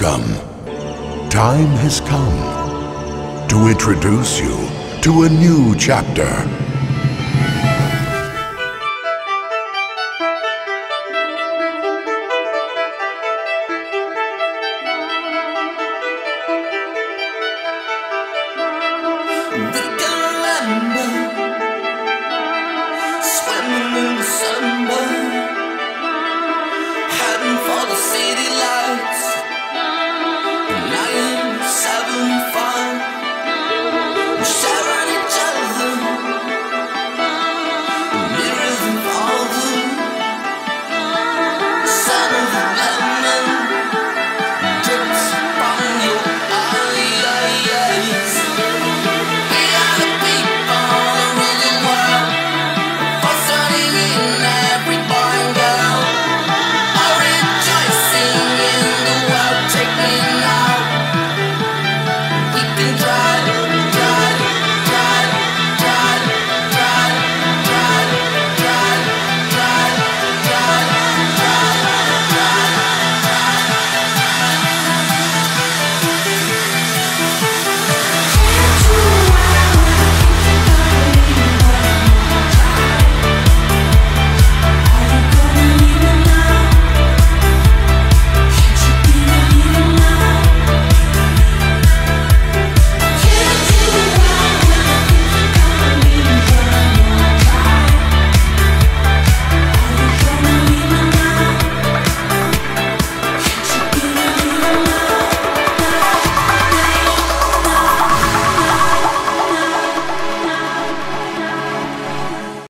Welcome. Time has come to introduce you to a new chapter. We can remember swimming in the sun.